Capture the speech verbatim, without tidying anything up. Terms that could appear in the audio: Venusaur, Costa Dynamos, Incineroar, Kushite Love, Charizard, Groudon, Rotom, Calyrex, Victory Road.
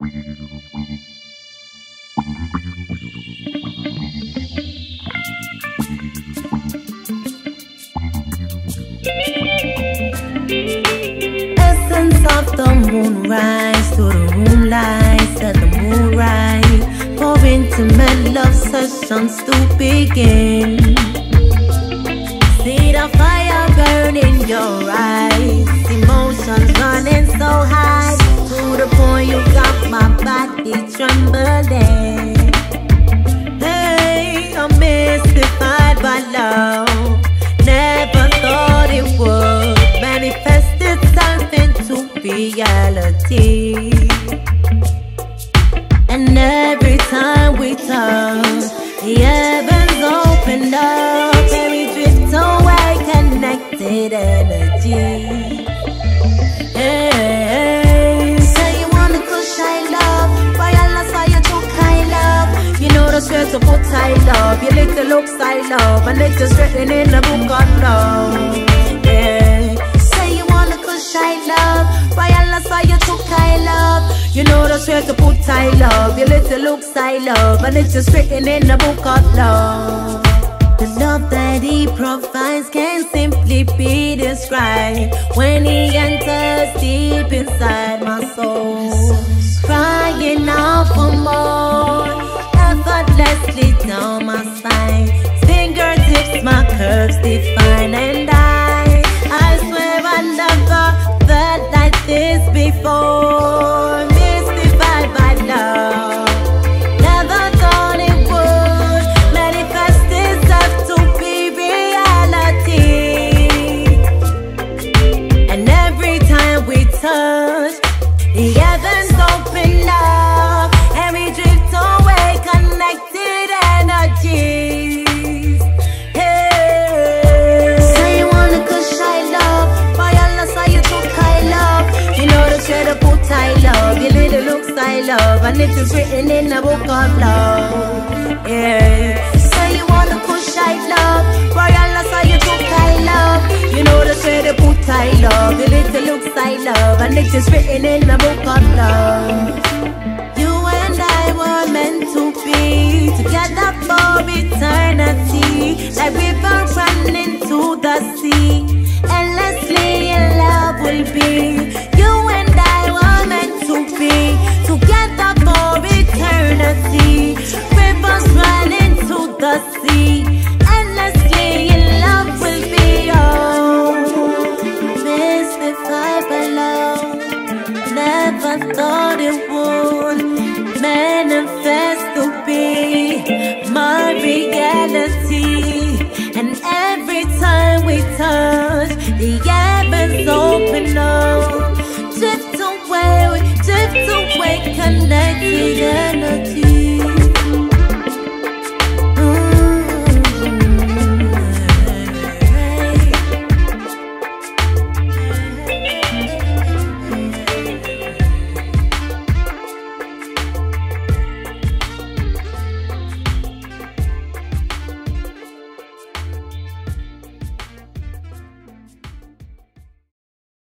Essence of the moonrise through the room lights, let the moon rise. For intimate love sessions to begin. See the fire burn in your eyes, emotions running so high, to the point you got my body trembling. Hey, I'm mystified by love. Never thought it would manifest itself into reality. And every time we touch, the heavens open up and we drift away, connected energy. Hey, say you want the Kushite love, why I lost all your joke I love. You know the shirts of boots I love, you like the looks I love, I like the strengthening in the book of love. Yeah, say you want the Kushite love, why I lost all your joke I love. You know the straight to put I love, your little looks I love, and it's just written in the book of love. The love that he provides can't simply be described. When he enters deep inside my soul, crying out for more, effortlessly down my spine, fingertips my curves define, and I, I swear I never felt like this before. The heavens open up and we drift away, connected energies. Hey, say you want a Kushite love, by Allah say you took I love. You know the shade of put I love, your little looks I love, and it is written in the book of love. Yeah, say you want a Kushite love, by Allah say you took I love. You know the shade of put I love, your little looks I love, and it's just written in the book of love. You and I were meant to be together for eternity, like river running to the sea, endlessly in love we'll be. You and I were meant to be together for eternity, rivers running to the sea, endlessly in love we'll be. Oh, never thought it would manifest to be my reality. And every time we touch, the heavens open up, drift away, drift away, connected energy.